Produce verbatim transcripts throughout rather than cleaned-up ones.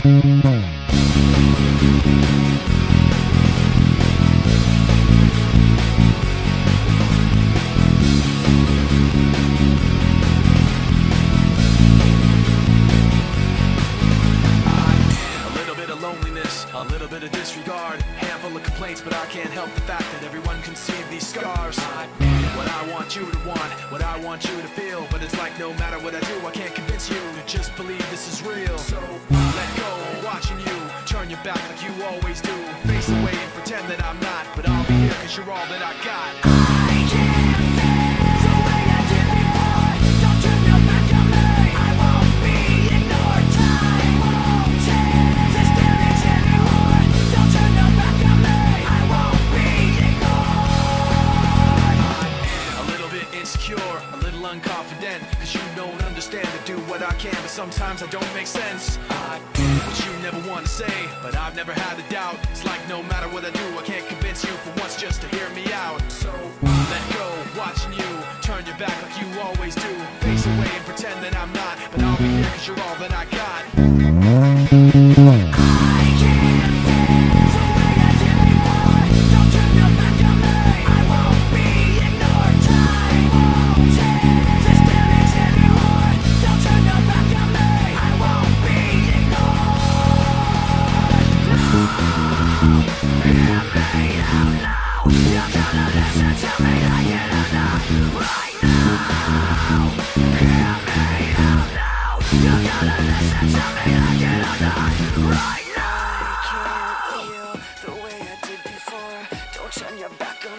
A little bit of disregard, handful of complaints, but I can't help the fact that everyone can see these scars. I am what I want you to want, what I want you to feel, but it's like no matter what I do, I can't convince you to just believe this is real. So I let go of watching you, turn your back like you always do, face away and pretend that I'm not, but I'll be here cause you're all that I got. I can't. Unconfident, cause you don't understand to do what I can, but sometimes I don't make sense. I am what you never want to say, but I've never had a doubt. It's like no matter what I do, I can't convince you for once just to hear me out. So I let go, watching you, turn your back like you always do, face away and pretend that I'm not, but I'll be here cause you're all that I got. I can't I can't feel the way I did before. Don't turn your back on me. I won't be ignored. I can't feel the way I did before. Don't turn your back on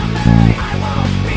me. I won't be